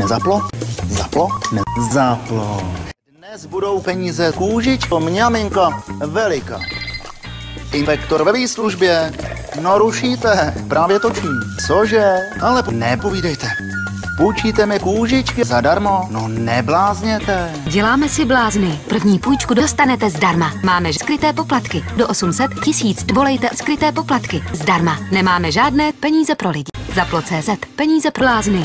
nezaplo, zaplo, nezaplo. Dnes budou peníze kůžičko, mňaminko, veliko. Inspektor ve výslužbě, no rušíte, právě točím. Cože? Ale nepovídejte. Půjčíte mi kůžičky zadarmo? No neblázněte. Děláme si blázny. První půjčku dostanete zdarma. Máme skryté poplatky. Do 800 tisíc volejte skryté poplatky. Zdarma. Nemáme žádné peníze pro lidi. Zaplo.cz. Peníze pro blázny.